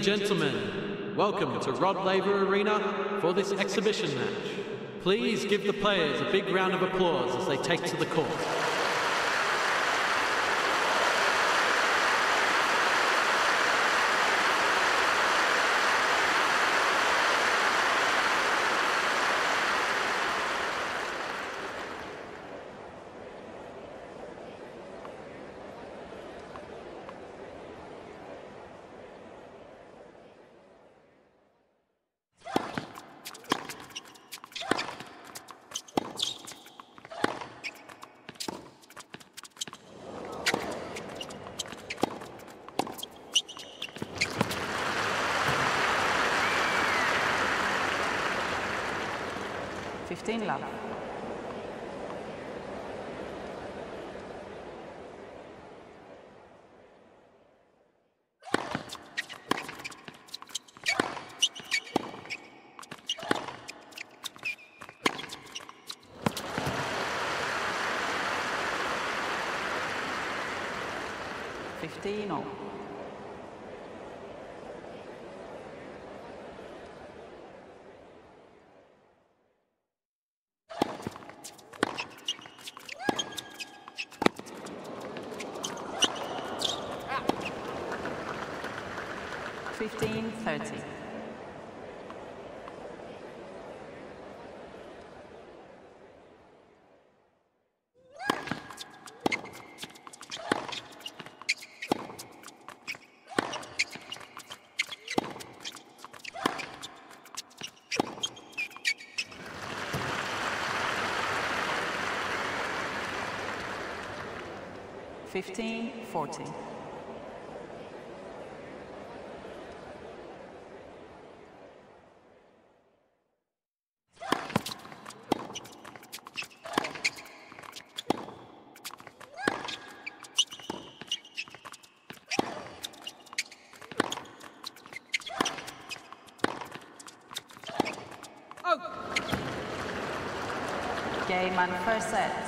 and gentlemen, welcome to Rod Laver Arena for this exhibition match. Please give the players a big round of applause as they take to the court. Love. Thirty. 15-40. 1st sets.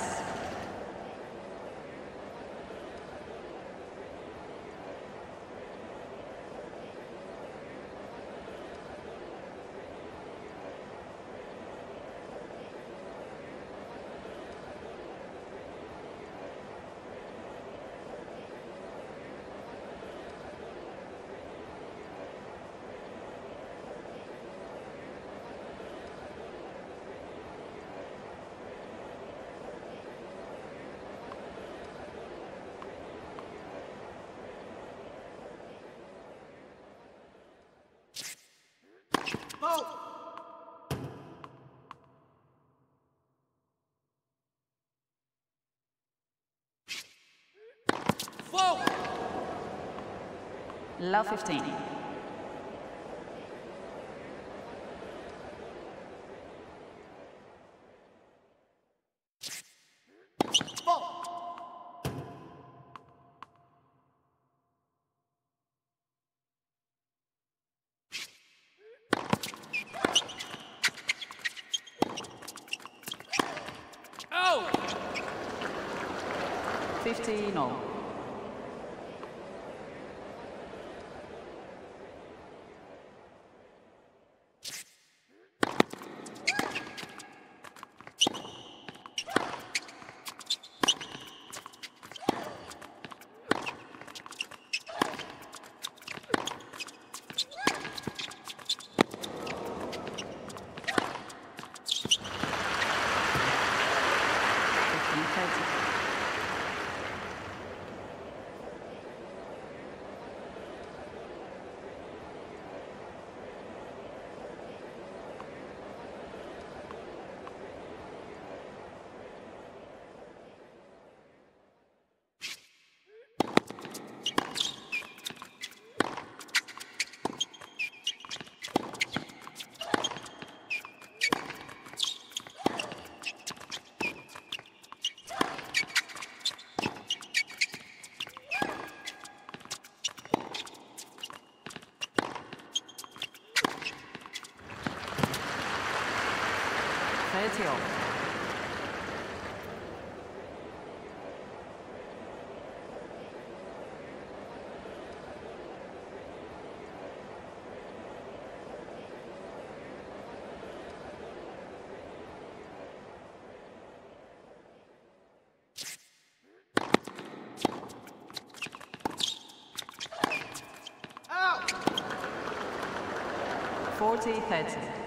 15. 15-0. 30-0. 40,000.